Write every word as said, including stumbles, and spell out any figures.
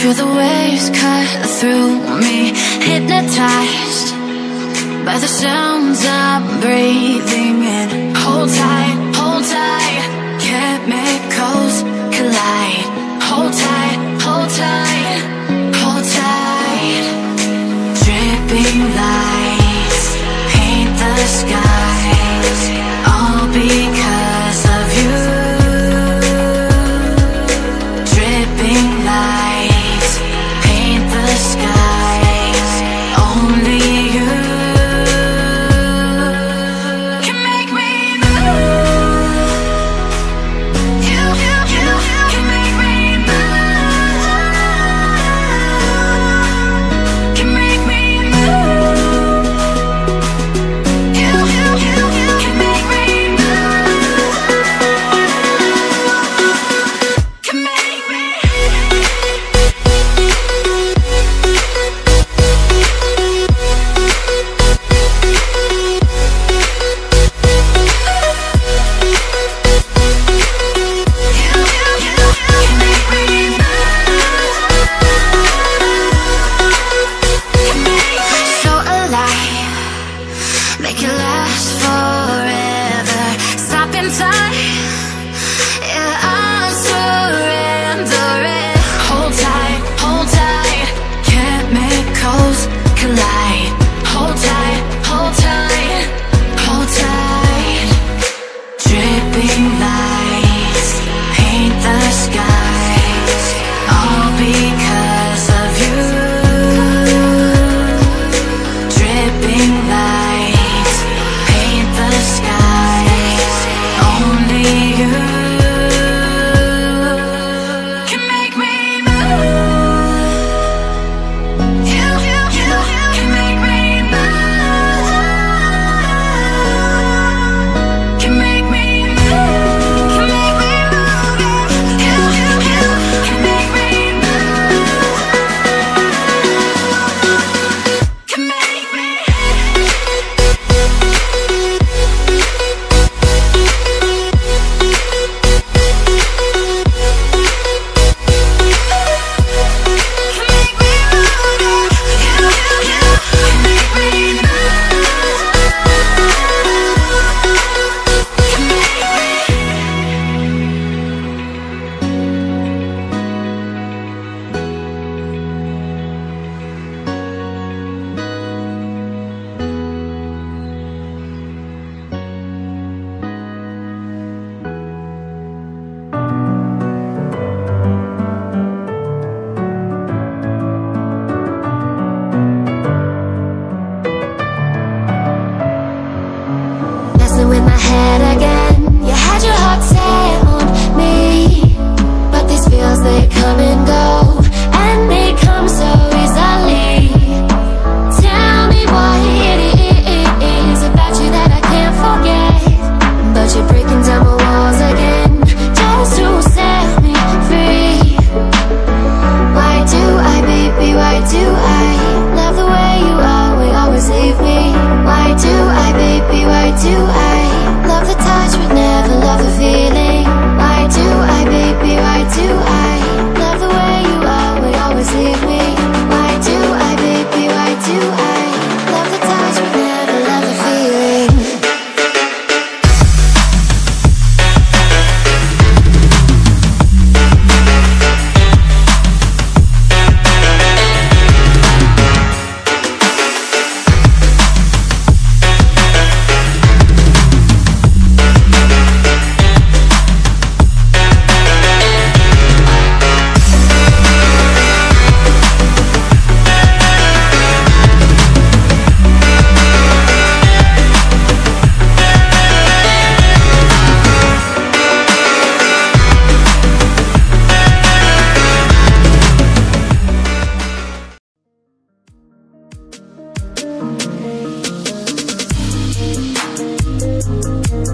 Feel the waves cut through me, hypnotized by the sounds I'm breathing in. Hold tight, hold tight, chemicals collide. Hold tight, hold tight, hold tight. Dripping lights paint the skies, all because of you. Dripping lights we